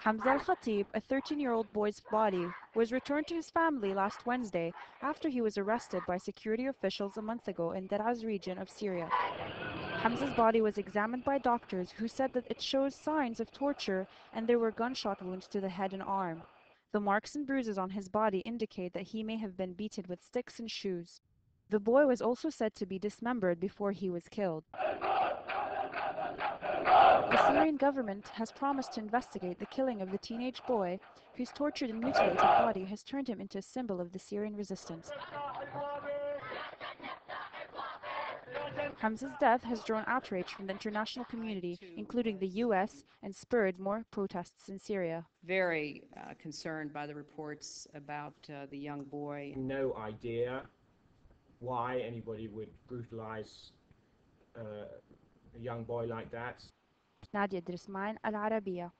Hamza al Khatib, a 13-year-old boy's body, was returned to his family last Wednesday after he was arrested by security officials a month ago in Daraa's region of Syria. Hamza's body was examined by doctors who said that it shows signs of torture and there were gunshot wounds to the head and arm. The marks and bruises on his body indicate that he may have been beaten with sticks and shoes. The boy was also said to be dismembered before he was killed. The Syrian government has promised to investigate the killing of the teenage boy whose tortured and mutilated body has turned him into a symbol of the Syrian resistance. Hamza's death has drawn outrage from the international community, including the U.S., and spurred more protests in Syria. Very concerned by the reports about the young boy. No idea why anybody would brutalize a young boy like that. Nadia Idriss Mayen, Al Arabiya.